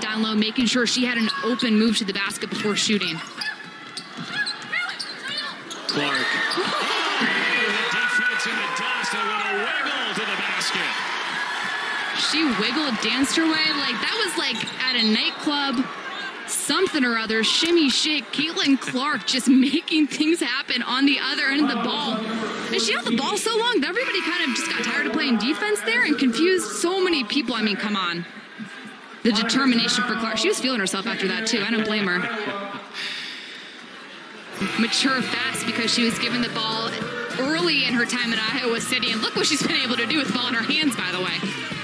Down low, making sure she had an open move to the basket before shooting. Clark. The defense in the dust, and what a wiggle to the basket. She wiggled, danced her way. Like, that was like at a nightclub, something or other, shimmy shake. Caitlin Clark just making things happen on the other end of the ball. And she held the ball so long that everybody kind of just got tired of playing defense there and confused so many people. I mean, come on. The determination for Clark. She was feeling herself after that, too. I don't blame her. Mature fast because she was given the ball early in her time at Iowa City. And look what she's been able to do with the ball in her hands, by the way.